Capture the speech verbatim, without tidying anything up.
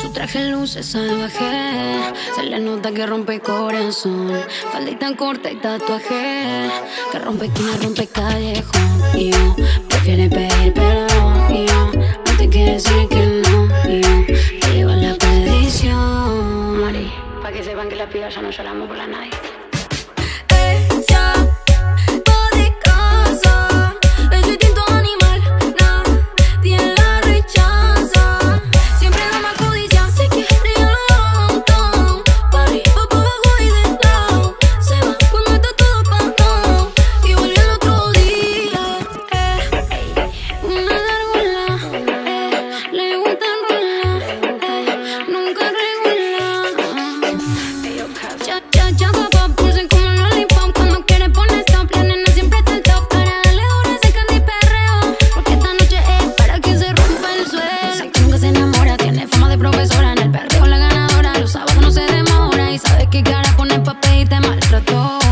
Su traje luce salvaje, se le nota que rompe el corazón. Faldita corta y tatuaje, que rompe esquina, rompe callejón. Y yo prefiero pedir perdón, y yo no te quiero decir que no. Y yo te llevo a la perdición, Mari, pa' que sepan que las pibas ya no lloramos por la nadie. Profesora en el perreo la ganadora, los sábados no se demora y sabes qué cara pone pa' pedirte maltrato.